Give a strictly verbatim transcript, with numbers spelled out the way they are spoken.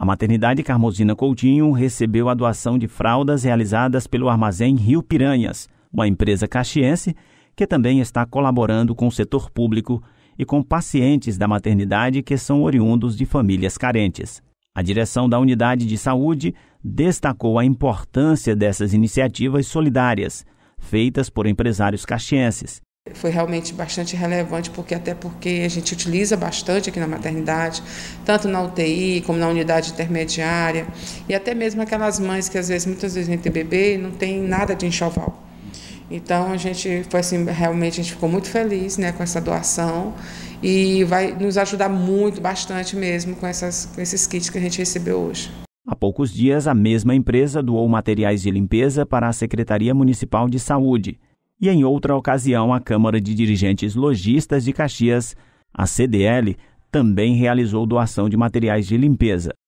A Maternidade Carmosina Coutinho recebeu a doação de fraldas realizadas pelo Armazém Rio Piranhas, uma empresa caxiense que também está colaborando com o setor público e com pacientes da maternidade que são oriundos de famílias carentes. A direção da unidade de saúde destacou a importância dessas iniciativas solidárias, feitas por empresários caxienses. Foi realmente bastante relevante, porque até porque a gente utiliza bastante aqui na maternidade, tanto na U T I como na unidade intermediária, e até mesmo aquelas mães que às vezes, muitas vezes, vêm ter bebê e não tem nada de enxoval. Então a gente foi assim, realmente a gente ficou muito feliz, né, com essa doação, e vai nos ajudar muito, bastante mesmo, com essas, com esses kits que a gente recebeu hoje. Há poucos dias, a mesma empresa doou materiais de limpeza para a Secretaria Municipal de Saúde e, em outra ocasião, a Câmara de Dirigentes Lojistas de Caxias, a C D L, também realizou doação de materiais de limpeza.